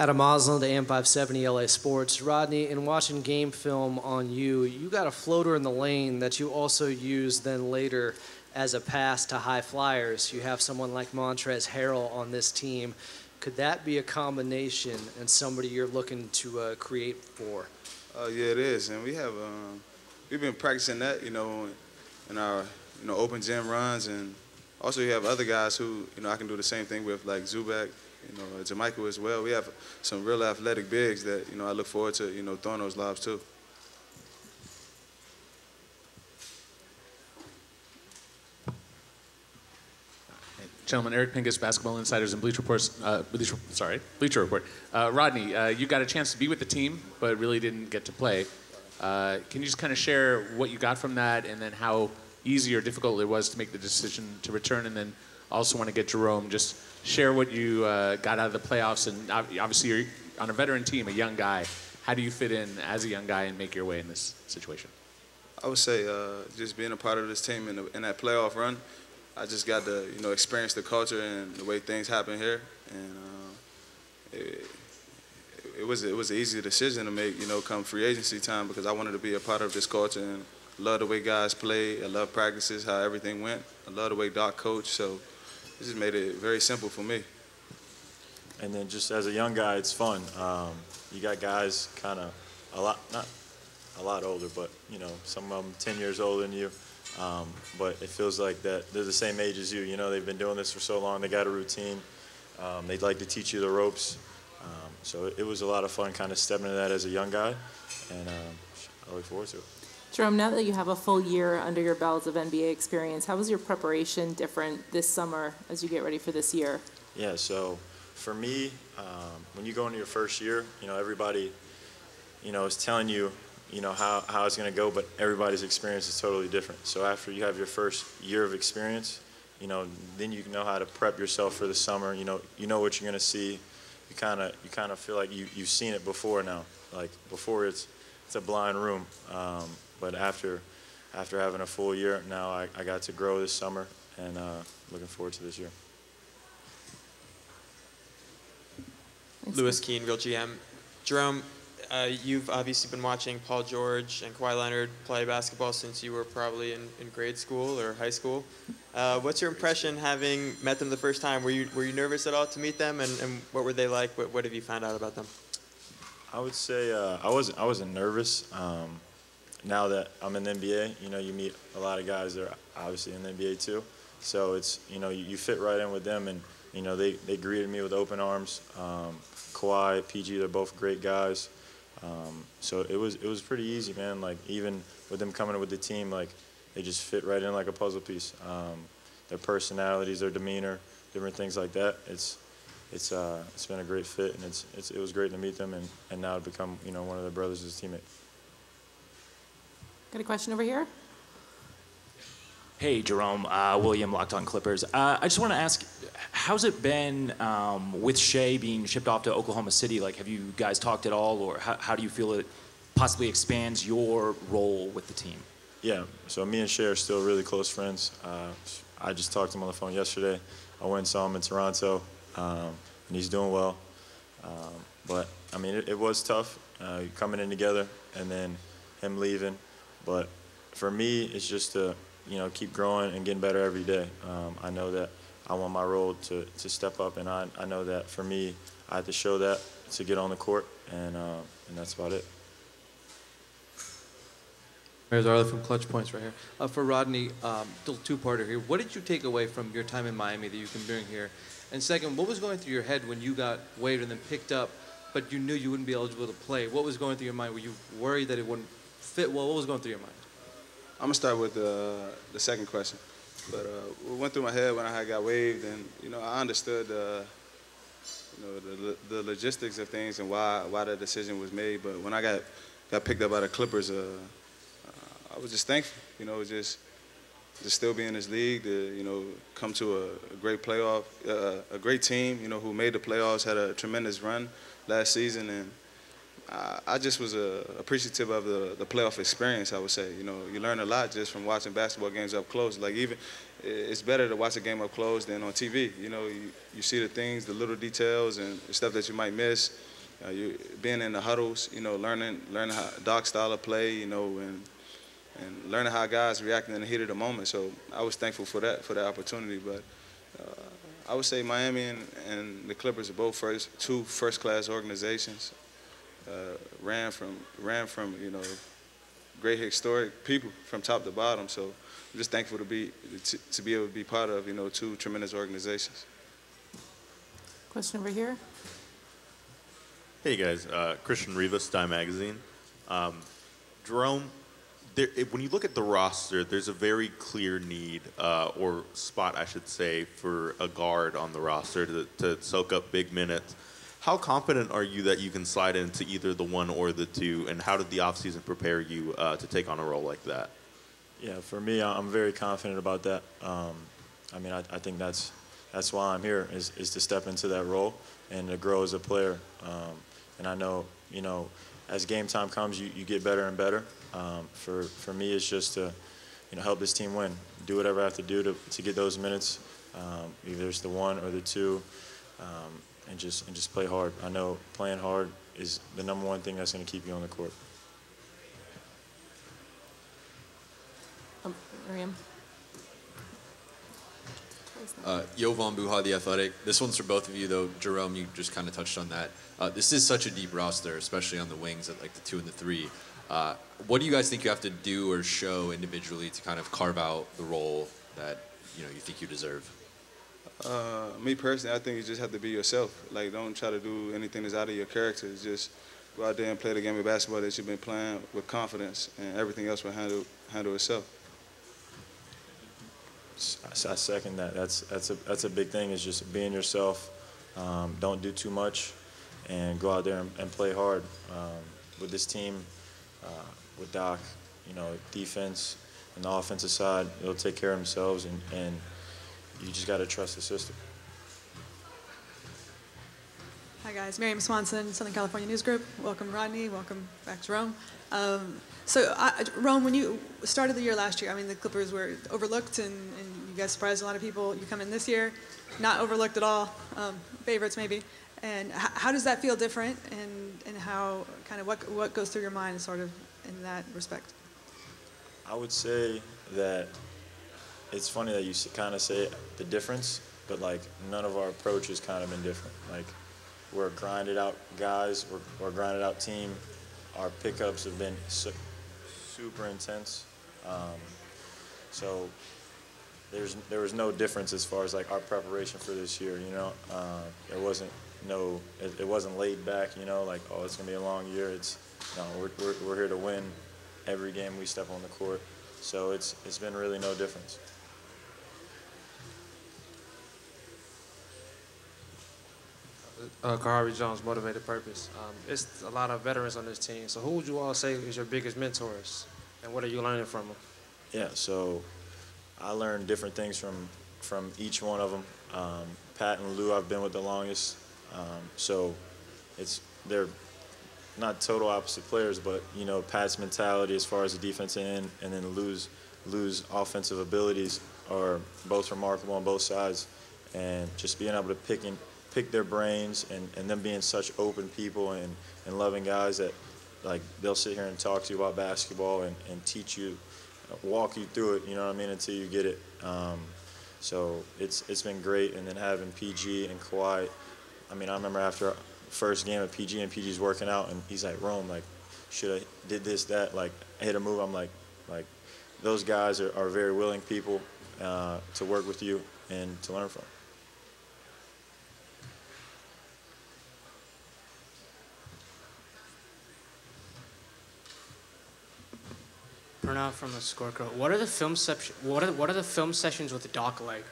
Adam Oslin to M570 LA Sports. Rodney, in watching game film on you, you got a floater in the lane that you also used then later as a pass to high flyers. You have someone like Montrez Harrell on this team. Could that be a combination and somebody you're looking to create for? Yeah, it is, and we have we've been practicing that, you know, in our open gym runs, and also you have other guys who I can do the same thing with, like Zubac. Jamaica as well. We have some real athletic bigs that, I look forward to, throwing those lobs too. Hey, gentlemen, Eric Pingus, Basketball Insiders and Bleacher Report. Rodney, you got a chance to be with the team, but really didn't get to play. Can you just kind of share what you got from that and then how easy or difficult it was to make the decision to return? And then also want to get Jerome, just share what you got out of the playoffs, and obviously you're on a veteran team, a young guy. How do you fit in as a young guy and make your way in this situation? I would say just being a part of this team in that playoff run, I just got to experience the culture and the way things happen here, and it was an easy decision to make, come free agency time, because I wanted to be a part of this culture and love the way guys play. I love practices, how everything went. I love the way Doc coached, so it just made it very simple for me. And then just as a young guy, it's fun. You got guys kind of a lot, not a lot older, but, some of them 10 years older than you. But it feels like that they're the same age as you. They've been doing this for so long. They got a routine. They'd like to teach you the ropes. So it was a lot of fun kind of stepping into that as a young guy. And I look forward to it. Jerome, now that you have a full year under your belt of NBA experience, how was your preparation different this summer as you get ready for this year? Yeah, so for me, when you go into your first year, everybody, is telling you, how it's going to go, but everybody's experience is totally different. So after you have your first year of experience, then you know how to prep yourself for the summer. You know what you're going to see. You kind of feel like you've seen it before now. Like before, it's a blind room. But after having a full year, now I got to grow this summer, and looking forward to this year. Lewis Keene, Real GM. Jerome, you've obviously been watching Paul George and Kawhi Leonard play basketball since you were probably in grade school or high school. What's your impression having met them the first time? Were you nervous at all to meet them, and what were they like? What have you found out about them? I would say I wasn't nervous. Now that I'm in the NBA, you meet a lot of guys that are obviously in the NBA too. So it's, you fit right in with them, and, they greeted me with open arms. Kawhi, PG, they're both great guys. So it was pretty easy, man. Like, even with them coming with the team, like, they just fit right in like a puzzle piece. Their personalities, their demeanor, different things like that. It's been a great fit, and it was great to meet them, and now to become, one of their brothers as a teammate. Got a question over here? Hey, Jerome. William Lockton, Clippers. I just want to ask, how's it been with Shay being shipped off to Oklahoma City? Like, have you guys talked at all, or how do you feel it possibly expands your role with the team? Yeah, so me and Shay are still really close friends. I just talked to him on the phone yesterday. I went and saw him in Toronto, and he's doing well. But, I mean, it was tough coming in together and then him leaving. But for me, it's just to, keep growing and getting better every day. I know that I want my role to step up, and I know that for me, I have to show that to get on the court, and that's about it. There's Arlie from Clutch Points right here. For Rodney, still two-parter here. What did you take away from your time in Miami that you can bring here? And second, what was going through your head when you got waived and then picked up, but you knew you wouldn't be eligible to play? What was going through your mind? Were you worried that it wouldn't fit well? What was going through your mind? I'm gonna start with the second question. But what went through my head when I got waived, and I understood the logistics of things and why that decision was made. But when I got picked up by the Clippers, I was just thankful. Just still be in this league, to come to a great playoff, a great team. Who made the playoffs, had a tremendous run last season, and I just was appreciative of the playoff experience, I would say. You learn a lot just from watching basketball games up close. Like, even it's better to watch a game up close than on TV. You know, you see the things, the little details and stuff that you might miss. You being in the huddles, you know, learning how Doc's style of play, you know, and learning how guys reacting in the heat of the moment. So I was thankful for that opportunity. But I would say Miami and the Clippers are both two first-class organizations. Ran from you know, great historic people from top to bottom. So I'm just thankful to be able to be part of, you know, two tremendous organizations. Question over here. Hey guys, Christian Rivas, Time Magazine. Jerome, when you look at the roster, there's a very clear need or spot, I should say, for a guard on the roster to soak up big minutes. How confident are you that you can slide into either the one or the two, and how did the offseason prepare you to take on a role like that? Yeah, for me, I'm very confident about that. I mean, I think that's why I'm here, is to step into that role and to grow as a player. And I know, you know, as game time comes, you get better and better. For me, it's just to, you know, help this team win, do whatever I have to do to get those minutes, either it's the one or the two. And just play hard. I know playing hard is the #1 thing that's going to keep you on the court. Miriam. Yovan Buha, The Athletic. This one's for both of you, though. Jerome, you just kind of touched on that. This is such a deep roster, especially on the wings at like the 2 and the 3. What do you guys think you have to do or show individually to kind of carve out the role that, you know, you think you deserve? Me personally, I think you just have to be yourself. Like, don't try to do anything that's out of your character. It's just go out there and play the game of basketball that you've been playing with confidence, and everything else will handle itself. I second that. That's a big thing, is just being yourself. Don't do too much, and go out there and play hard. With this team, with Doc, you know, defense and the offensive side, they'll take care of themselves, and you just got to trust the system. Hi, guys. Miriam Swanson, Southern California News Group. Welcome, Rodney. Welcome back, Jerome. Jerome, when you started the year last year, I mean, the Clippers were overlooked, and you guys surprised a lot of people. You come in this year, not overlooked at all, favorites maybe. And how does that feel different, and how kind of what goes through your mind sort of in that respect? I would say that it's funny that you kind of say the difference, but like none of our approach has kind of been different. Like we're a grinded out guys, we're a grinded out team. Our pickups have been super intense. So there was no difference as far as like our preparation for this year. You know, it wasn't laid back. You know, like, oh, it's gonna be a long year. It's no, we're here to win every game we step on the court. So it's been really no difference. Kahari Jones, Motivated Purpose. It's a lot of veterans on this team. So who would you all say is your biggest mentors, and what are you learning from them? Yeah, so I learned different things from each one of them. Pat and Lou, I've been with the longest. So they're not total opposite players, but, you know, Pat's mentality as far as the defense end, and then Lou's offensive abilities are both remarkable on both sides. And just being able to pick their brains, and them being such open people and loving guys that, like, they'll sit here and talk to you about basketball and teach you, walk you through it, you know what I mean, until you get it. So it's been great. And then having PG and Kawhi, I mean, I remember after first game at PG, and PG's working out, and he's like, Rome, like, should I did this, that, like, I hit a move. I'm like, those guys are very willing people to work with you and to learn from. Pranav from the Scorecrow. What are the film sessions? What are the film sessions with the Doc like?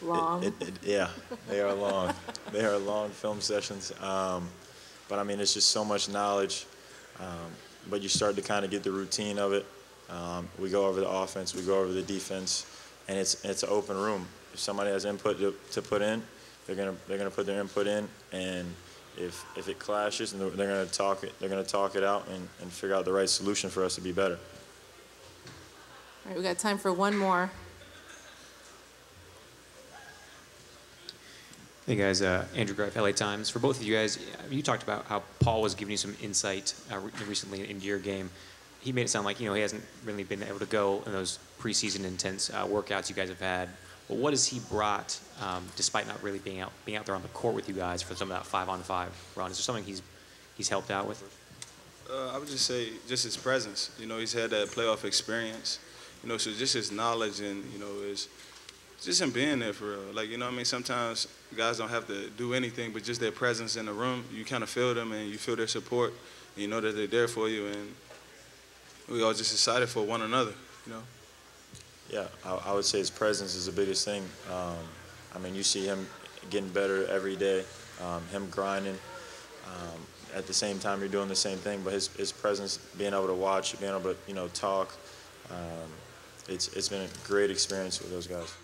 Long. Yeah, they are long. They are long film sessions. But, I mean, it's just so much knowledge. But you start to kind of get the routine of it. We go over the offense. We go over the defense. And it's an open room. If somebody has input to put in, they're gonna put their input in. And if it clashes, and they're gonna talk it out and figure out the right solution for us to be better. All right, we got time for one more. Hey guys, Andrew Greif, LA Times. For both of you guys, you talked about how Paul was giving you some insight recently into your game. He made it sound like, you know, he hasn't really been able to go in those preseason intense workouts you guys have had. But what has he brought, despite not really being out there on the court with you guys for some of that 5-on-5 run? Is there something he's helped out with? I would just say just his presence. You know, he's had that playoff experience. You know, so just his knowledge and, you know, his. Just in being there for real. Like, you know what I mean? Sometimes guys don't have to do anything, but just their presence in the room, you kind of feel them and you feel their support. And you know that they're there for you, and we all just excited for one another, you know? Yeah, I would say his presence is the biggest thing. I mean, you see him getting better every day, him grinding. At the same time, you're doing the same thing, but his presence, being able to watch, being able to, you know, talk, it's been a great experience with those guys.